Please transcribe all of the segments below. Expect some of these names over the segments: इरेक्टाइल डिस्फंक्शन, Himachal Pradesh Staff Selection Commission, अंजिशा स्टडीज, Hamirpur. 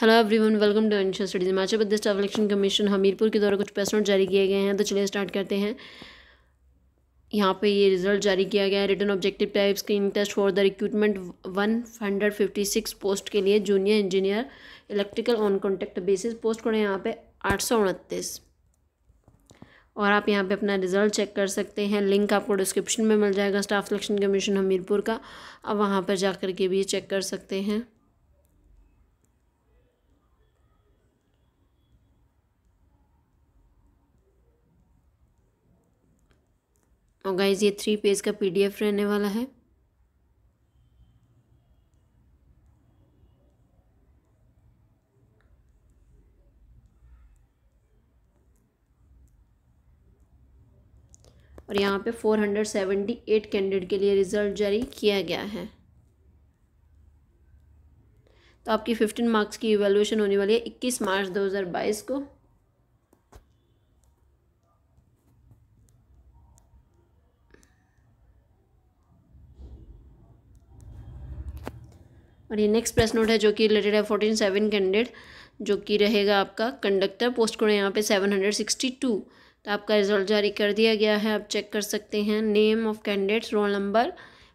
Hello everyone, welcome to अंजिशा स्टडीज। Himachal Pradesh staff selection commission Hamirpur के द्वारा कुछ प्रेस नोट जारी किए गए हैं, तो चलिए स्टार्ट करते हैं। यहाँ पे ये रिजल्ट जारी किया गया है। Return objective type screening test for the recruitment 156 post के लिए junior engineer electrical on contract basis. Post को यहाँ पर 829 और आप यहाँ पे अपना रिज़ल्ट चेक कर सकते हैं। लिंक आपको डिस्क्रिप्शन में मिल जाएगा स्टाफ सिलेक्शन कमीशन हमीरपुर का। आप वहाँ पर जा कर के भी चेक कर सकते हैं। और गाइज ये 3 पेज का PDF रहने वाला है। और यहाँ पे 478 कैंडिडेट के लिए रिज़ल्ट जारी किया गया है। तो आपकी 15 मार्क्स की इवैल्यूएशन होने वाली है 21 मार्च 2022 को। और ये नेक्स्ट प्रेस नोट है जो कि रिलेटेड है 147 कैंडिडेट, जो कि रहेगा आपका कंडक्टर। पोस्ट कोड यहाँ पे 762। तो आपका रिजल्ट जारी कर दिया गया है, आप चेक कर सकते हैं। Name of candidates, roll number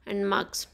and marks.